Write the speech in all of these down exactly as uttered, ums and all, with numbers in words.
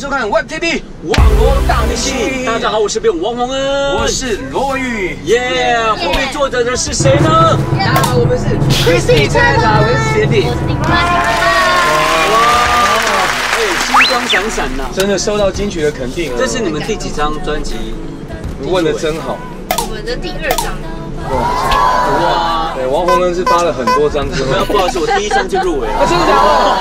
迎收看 Web T V 网罗大明星。大家好，我是编舞王洪恩，我是罗文宇。耶，后面坐着的是谁呢？大家好，我们是 Christine 蔡达，我是学弟。哇，哎，星光闪闪呐！真的受到金曲的肯定。这是你们第几张专辑？你问的真好。我们的第二张。哇！对，王洪恩是发了很多张之后，不好意思，我第一张就入围了。真的假的？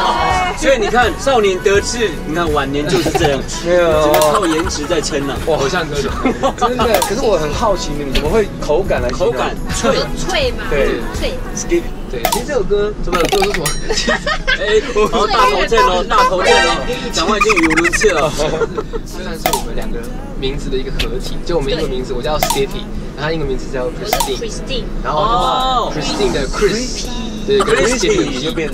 所以你看，少年得志，你看晚年就是这样，没有靠颜值在撑啊。哇，偶像歌手，真的。可是我很好奇，你们怎么会口感来？口感脆脆嘛，对脆。Skippy， 对。其实这首歌怎么都是什么？哎，好大头阵哦，大头阵哦，讲话已经语无伦次了。虽然是我们两个名字的一个合体，就我们英文名字，我叫 Skippy， 然后英文名字叫 Christine， 然后 Christine 的 Chris， 对 ，Christine 就变。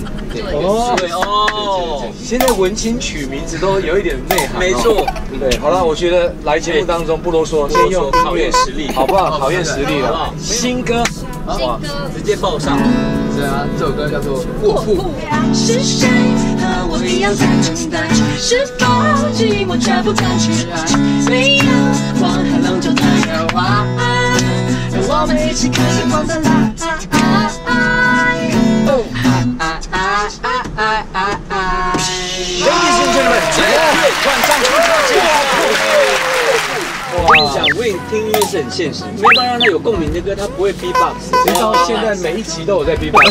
哦，对哦，现在文青取名字都有一点内涵。没错，对，好了，我觉得来节目当中不多说，先用考验实力，好不好？考验实力了。新歌，新歌，直接报上。是啊，这首歌叫做《卧铺》。是谁和我一样在等待？是否寂寞却不敢去爱？没有光，海浪就在摇晃。让我们一起看阳光的来。 Ladies and gentlemen， 晚上出发！我跟你讲，我跟你听音乐是很现实，没办法让他有共鸣的歌，他不会 B-box。直到现在每一集都有在 B-box。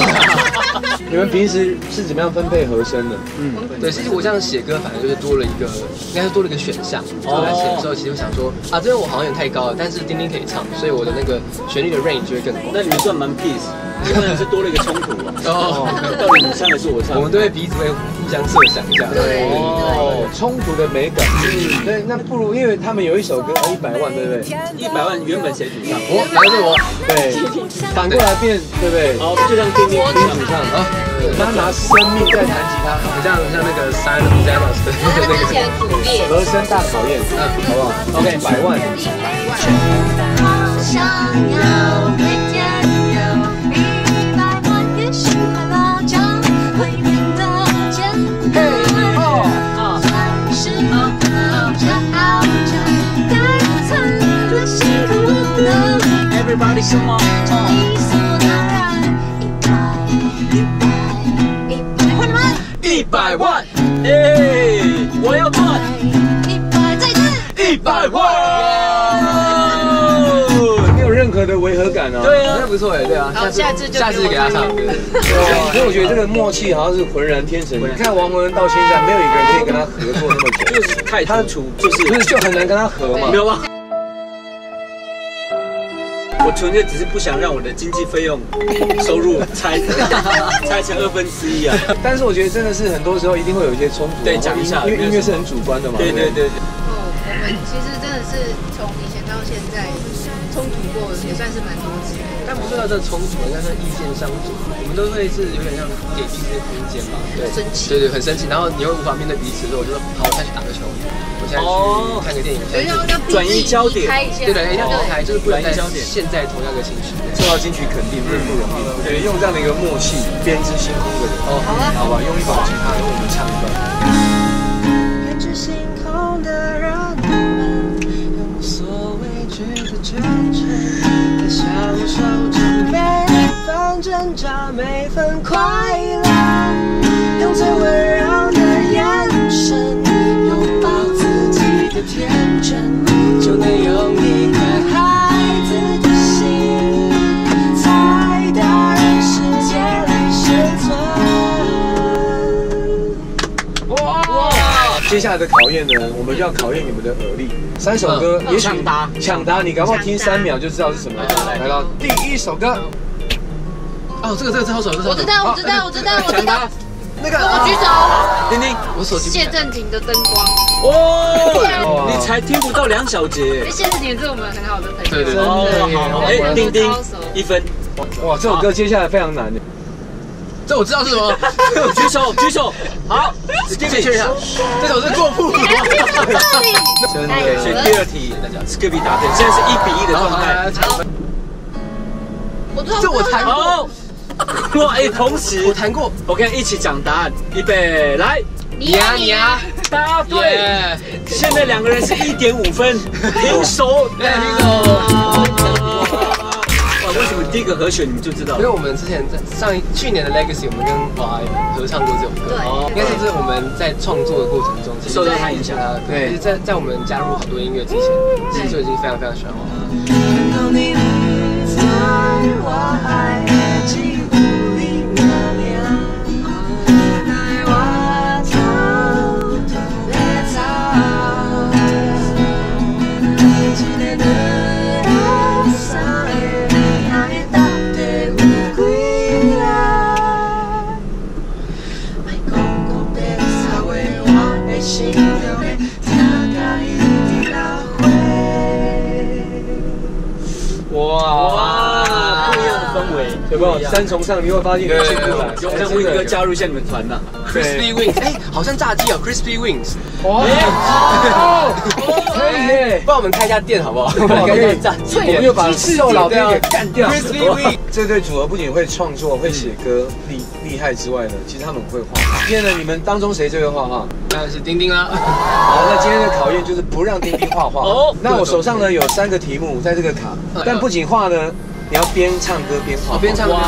你们平时是怎么样分配和声的？嗯，对，其实我这样写歌，反正就是多了一个，应该是多了一个选项。我来写的时候，其实我想说，啊，这边我好像有点太高了，但是丁丁可以唱，所以我的那个旋律的 range 就会更广。那你们算蛮 peace。 当然是多了一个冲突啊！哦，到底你唱的是我唱，我们都会彼此会互相设想一下。对，哦，冲突的美感。嗯，对，那不如因为他们有一首歌啊，一百万，对不对？一百万原本谁主唱？我，然后是我。对，反过来变，对不对？哦，就像丁丁主唱啊，他拿生命在弹吉他，很像很像那个 Simon Samuels 的那个和声大考验，嗯，好不好 ？OK， 百万。想要每天。 Everybody come on, one hundred one， 哎，我要看one hundred one，没有任何的违和感啊。对啊，那不错哎，对啊。好，下次下次给他唱歌。所以我觉得这个默契好像是浑然天成。你看王文到现在没有一个人可以跟他合作那么久，就是太他的处就是就是就很难跟他合嘛，没有吗？ 我纯粹只是不想让我的经济费用收入拆拆成二分之一啊！但是我觉得真的是很多时候一定会有一些冲突，对，讲一下，因为音乐是很主观的嘛。对对对对。哦，我们其实真的是从以前到现在冲突过，也算是蛮多次。但不说到这冲突，但是意见相左，我们都会是有点像给彼此空间嘛。对，生气。对对，很生气，然后你又无法面对彼此，所以我就说好，我下去打个球。 哦，看个电影，转移焦点，对的，一定要避开，就是不能在现在同样的情绪，受到金曲肯定不容易。对，用这样的一个默契，编织星空的人，哦，好吧，用一把吉他，然后我们唱一段。编织星空的人们，用所畏惧的真诚来享受着每份挣扎，每份快乐，用最温柔的眼神。 的天真，就能用一颗孩子的心，在大人世界里生存。哇！接下来的考验呢，我们就要考验你们的耳力。三首歌，也许抢答，抢答，你搞不好听三秒就知道是什么。来到第一首歌。哦，这个这个超熟，我知道，我知道，我知道，我知道。 那个，我举手。丁丁，我手机。谢震廷的灯光。哦，你才听不到梁小姐。谢震廷是我们很好的朋友。对对对。哦，哎，丁丁，一分。哇，这首歌接下来非常难的。这我知道是什么。举手，举手。好，继续确认一下。这首是《卧铺》。真的，选第二题，大家 Skippy 答对，现在是一比一的状态。我知道，这我弹过。 哇！哎，同时我弹过，我跟一起讲答案，预备来，你呀你呀，答对！现在两个人是一点五分，平手。对，平手。 为什么第一个合选你们就知道？因为我们之前在上去年的 Legacy， 我们跟华合唱过这首歌，应该是我们在创作的过程中受到他影响。对，其实在在我们加入很多音乐之前，其实就已经非常非常喜欢我。 有没有三重唱？你会发现有进步了。有让 Wing 哥加入一下你们团呐 ，Crispy Wings， 哎，好像炸鸡啊 ，Crispy Wings。哦，可以耶！帮我们开一家店好不好？开一家炸鸡店，我们就把鸡翅老爹给干掉。Crispy Wings 这对组合不仅会创作、会写歌厉厉害之外呢，其实他们会画画。今天呢，你们当中谁最会画画？当然是丁丁啦。好，那今天的考验就是不让丁丁画画。哦。那我手上呢有三个题目，在这个卡，但不仅画呢。 你要边唱歌边画，边唱歌。哇，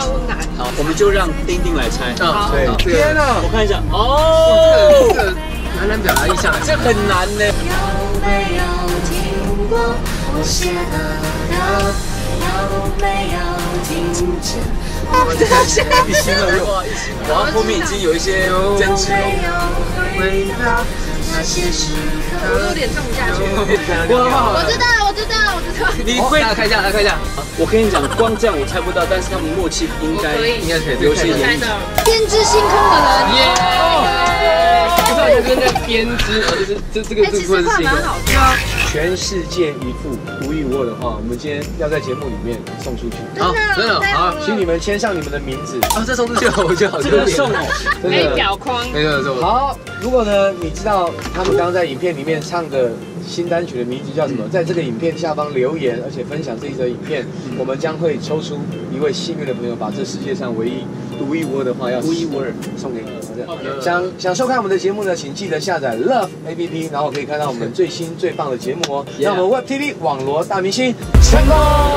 超难！好，我们就让丁丁来猜。好，对。天哪！我看一下。哦，这个男人表达意象，这很难呢。有没有听过我写的歌？有没有听见我的声音？一心二用，哇，后面已经有一些争执了。 那些时刻，我有点唱不下去。我知道，我知道，我知道。你会大家看一下，大家看一下。我跟你讲，光这样我猜不到，但是他们默契应该应该可以留下印象。编织星空的人，耶！不知道有没有在编织，就是这这个这个是蛮好的。全世界一幅独一无二的画，我们今天要在节目里面送出去。好，真的好，请你们签上你们的名字。啊，这送出去我就好，这个送哦，真的。表框，没错没错。好，如果呢，你知道。 他们刚刚在影片里面唱的新单曲的名字叫什么？在这个影片下方留言，而且分享这一则影片，我们将会抽出一位幸运的朋友，把这世界上唯一独一无二的话要独一无二送给你。想想收看我们的节目呢，请记得下载 LUVE A P P， 然后可以看到我们最新最棒的节目哦。让我们 Web T V 网罗大明星成功！